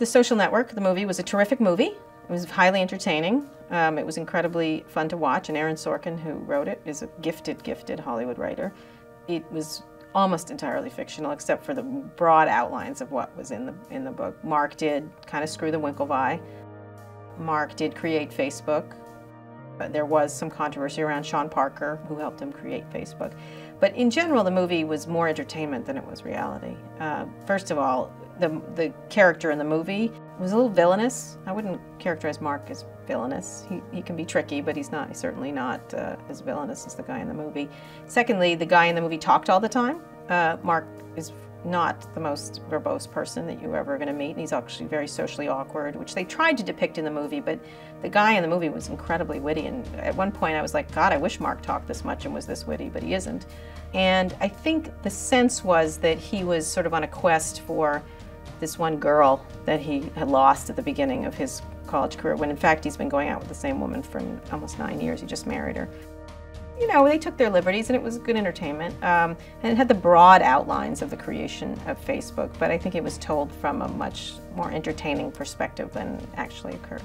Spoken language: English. The Social Network, the movie, was a terrific movie. It was highly entertaining. It was incredibly fun to watch, and Aaron Sorkin, who wrote it, is a gifted, gifted Hollywood writer. It was almost entirely fictional, except for the broad outlines of what was in the book. Mark did kind of screw the Winklevii. Mark did create Facebook. There was some controversy around Sean Parker, who helped him create Facebook. But in general, the movie was more entertainment than it was reality. First of all, the character in the movie was a little villainous. I wouldn't characterize Mark as villainous. He can be tricky, but he's certainly not as villainous as the guy in the movie. Secondly, the guy in the movie talked all the time. Mark is not the most verbose person that you're ever going to meet, and he's actually very socially awkward, which they tried to depict in the movie, but the guy in the movie was incredibly witty, and at one point I was like, God, I wish Mark talked this much and was this witty, but he isn't. And I think the sense was that he was sort of on a quest for this one girl that he had lost at the beginning of his college career, when in fact he's been going out with the same woman for almost 9 years. He just married her. You know, they took their liberties, and it was good entertainment. And it had the broad outlines of the creation of Facebook, but I think it was told from a much more entertaining perspective than actually occurred.